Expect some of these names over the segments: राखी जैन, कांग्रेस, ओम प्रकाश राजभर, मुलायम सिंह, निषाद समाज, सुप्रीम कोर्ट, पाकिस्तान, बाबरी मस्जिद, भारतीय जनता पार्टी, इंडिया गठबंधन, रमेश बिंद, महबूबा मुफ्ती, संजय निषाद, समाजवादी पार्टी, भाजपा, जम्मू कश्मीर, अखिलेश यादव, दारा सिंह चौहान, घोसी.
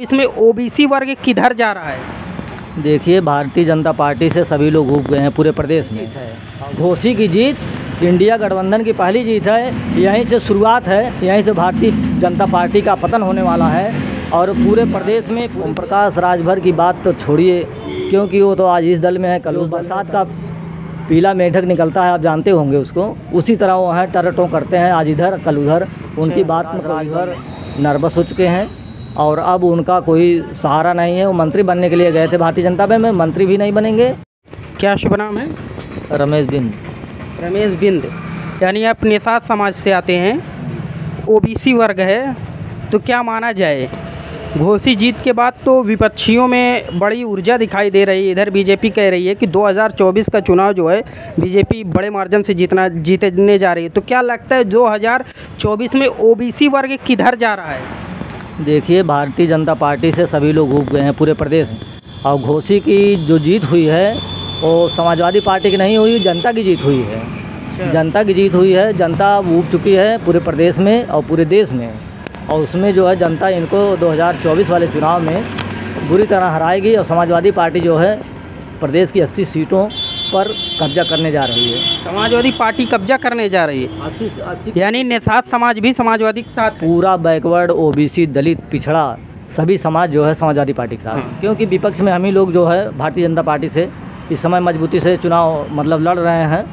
इसमें ओबीसी वर्ग किधर जा रहा है? देखिए, भारतीय जनता पार्टी से सभी लोग उब गए हैं पूरे प्रदेश में। घोसी की जीत इंडिया गठबंधन की पहली जीत है, यहीं से शुरुआत है, यहीं से भारतीय जनता पार्टी का पतन होने वाला है। और पूरे प्रदेश में ओम प्रकाश राजभर की बात तो छोड़िए, क्योंकि वो तो आज इस दल में है, कल उस बरसात का पीला मेढक निकलता है, आप जानते होंगे उसको, उसी तरह वो हैं, टरटों करते हैं, आज इधर कल उधर। उनकी बात में राजभर नर्वस हो चुके हैं और अब उनका कोई सहारा नहीं है। वो मंत्री बनने के लिए गए थे भारतीय जनता में, मंत्री भी नहीं बनेंगे। क्या शुभ नाम है? रमेश बिंद। रमेश बिंद, यानी आप निषाद समाज से आते हैं, ओबीसी वर्ग है, तो क्या माना जाए? घोसी जीत के बाद तो विपक्षियों में बड़ी ऊर्जा दिखाई दे रही है। इधर बीजेपी कह रही है कि 2024 का चुनाव जो है बीजेपी बड़े मार्जिन से जीतने जा रही है, तो क्या लगता है 2024 में ओबीसी वर्ग किधर जा रहा है? देखिए, भारतीय जनता पार्टी से सभी लोग उब गए हैं पूरे प्रदेश में। और घोसी की जो जीत हुई है वो समाजवादी पार्टी की नहीं हुई, जनता की जीत हुई है, जनता की जीत हुई है। जनता उब चुकी है पूरे प्रदेश में और पूरे देश में, और उसमें जो है जनता इनको 2024 वाले चुनाव में बुरी तरह हराएगी। और समाजवादी पार्टी जो है प्रदेश की 80 सीटों पर कब्जा करने जा रही है। समाजवादी पार्टी कब्जा करने जा रही है 80, यानी निषाद समाज भी समाजवादी के साथ, पूरा बैकवर्ड ओबीसी दलित पिछड़ा सभी समाज जो है समाजवादी पार्टी के साथ। क्योंकि विपक्ष में हम ही लोग जो है भारतीय जनता पार्टी से इस समय मजबूती से चुनाव मतलब लड़ रहे हैं,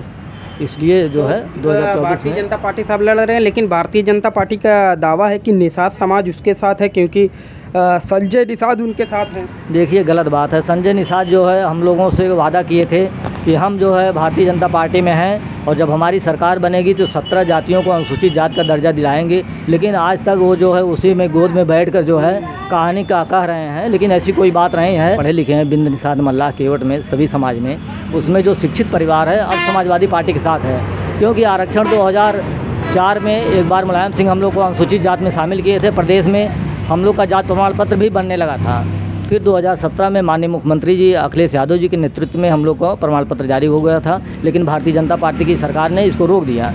इसलिए जो है 2024 भारतीय जनता पार्टी साहब लड़ रहे हैं। लेकिन भारतीय जनता पार्टी का दावा है कि निषाद समाज उसके साथ है, क्योंकि संजय निषाद उनके साथ हैं। देखिए, गलत बात है। संजय निषाद जो है हम लोगों से वादा किए थे कि हम जो है भारतीय जनता पार्टी में हैं और जब हमारी सरकार बनेगी तो 17 जातियों को अनुसूचित जात का दर्जा दिलाएंगे, लेकिन आज तक वो जो है उसी में गोद में बैठकर जो है कहानी का कह रहे हैं। लेकिन ऐसी कोई बात नहीं है। पढ़े लिखे हैं बिंद निषाद मल्लाह केवट में सभी समाज में, उसमें जो शिक्षित परिवार है अब समाजवादी पार्टी के साथ है, क्योंकि आरक्षण 2004 में एक बार मुलायम सिंह हम लोग को अनुसूचित जात में शामिल किए थे। प्रदेश में हम लोग का जात प्रमाण पत्र भी बनने लगा था। फिर 2017 में माननीय मुख्यमंत्री जी अखिलेश यादव जी के नेतृत्व में हम लोग को प्रमाण पत्र जारी हो गया था, लेकिन भारतीय जनता पार्टी की सरकार ने इसको रोक दिया।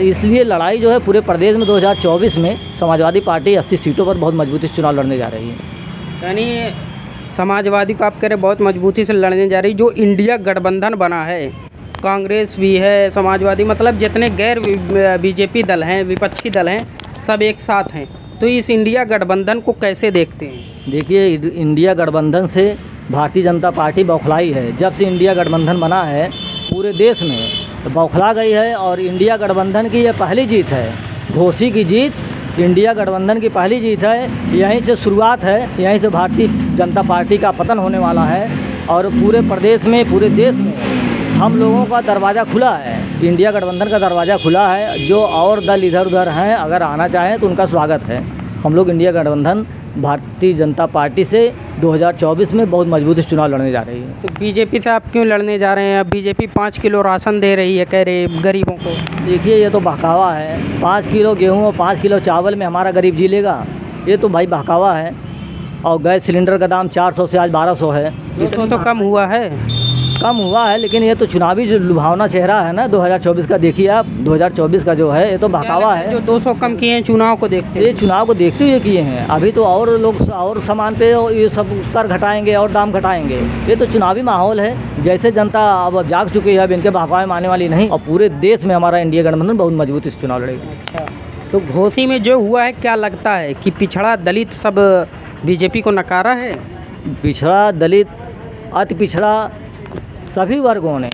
इसलिए लड़ाई जो है पूरे प्रदेश में 2024 में समाजवादी पार्टी 80 सीटों पर बहुत मजबूती से चुनाव लड़ने जा रही है। यानी समाजवादी को आप कह रहे हैं बहुत मजबूती से लड़ने जा रही। जो इंडिया गठबंधन बना है, कांग्रेस भी है, समाजवादी, मतलब जितने गैर बीजेपी दल हैं, विपक्षी दल हैं, सब एक साथ हैं, तो इस इंडिया गठबंधन को कैसे देखते हैं? देखिए, इंडिया गठबंधन से भारतीय जनता पार्टी बौखलाई है। जब से इंडिया गठबंधन बना है पूरे देश में तो बौखला गई है। और इंडिया गठबंधन की यह पहली जीत है। घोसी की जीत इंडिया गठबंधन की पहली जीत है, यहीं से शुरुआत है, यहीं से भारतीय जनता पार्टी का पतन होने वाला है। और पूरे प्रदेश में पूरे देश में हम लोगों का दरवाज़ा खुला है, इंडिया गठबंधन का दरवाज़ा खुला है। जो और दल इधर उधर हैं अगर आना चाहें तो उनका स्वागत है। हम लोग इंडिया गठबंधन भारतीय जनता पार्टी से 2024 में बहुत मजबूत चुनाव लड़ने जा रही है। तो बीजेपी से आप क्यों लड़ने जा रहे हैं? अब बीजेपी 5 किलो राशन दे रही है, कह रहे गरीबों को। देखिए, ये तो बहकावा है। 5 किलो गेहूँ और 5 किलो चावल में हमारा गरीब जी लेगा? ये तो भाई बहकावा है। और गैस सिलेंडर का दाम 400 से आज 1200 है। इसको तो कम हुआ है, कम हुआ है, लेकिन ये तो चुनावी जो लुभावना चेहरा है ना 2024 का, देखिए आप 2024 का जो है ये तो बहकावा है। जो 200 कम किए हैं चुनाव को देखते, ये चुनाव को देखते हुए किए हैं। अभी तो और लोग और सामान पे ये सब कर घटाएंगे और दाम घटाएंगे। ये तो चुनावी माहौल है। जैसे जनता अब जाग चुकी है, अब इनके बहकावे में आने वाली नहीं। और पूरे देश में हमारा इंडिया गठबंधन बहुत मजबूती से चुनाव लड़ेगा। तो घोसी में जो हुआ है, क्या लगता है कि पिछड़ा दलित सब बीजेपी को नकारा है? पिछड़ा दलित अति पिछड़ा सभी वर्गों ने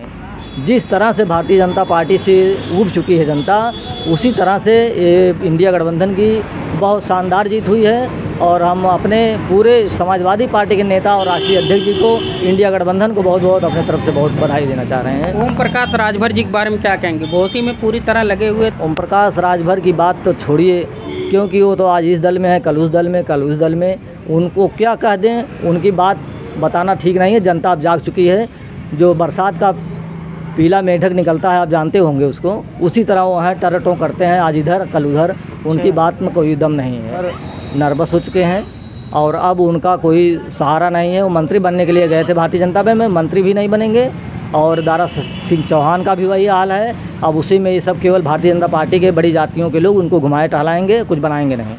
जिस तरह से भारतीय जनता पार्टी से उब चुकी है जनता, उसी तरह से इंडिया गठबंधन की बहुत शानदार जीत हुई है। और हम अपने पूरे समाजवादी पार्टी के नेता और राष्ट्रीय अध्यक्ष जी को, इंडिया गठबंधन को बहुत बहुत अपने तरफ से बहुत बधाई देना चाह रहे हैं। ओम प्रकाश राजभर जी के बारे में क्या कहेंगे? घोसी में पूरी तरह लगे हुए ओम प्रकाश राजभर की बात तो छोड़िए, क्योंकि वो तो आज इस दल में है, कल उस दल में, कल उस दल में। उनको क्या कह दें, उनकी बात बताना ठीक नहीं है। जनता अब जाग चुकी है। जो बरसात का पीला मेढक निकलता है, आप जानते होंगे उसको, उसी तरह वो हैं, टरटों करते हैं, आज इधर कल उधर। उनकी बात में कोई दम नहीं है। नर्वस हो चुके हैं और अब उनका कोई सहारा नहीं है। वो मंत्री बनने के लिए गए थे भारतीय जनता में, मंत्री भी नहीं बनेंगे। और दारा सिंह चौहान का भी वही हाल है। अब उसी में ये सब केवल भारतीय जनता पार्टी के बड़ी जातियों के लोग उनको घुमाए टहलाएँगे, कुछ बनाएँगे नहीं।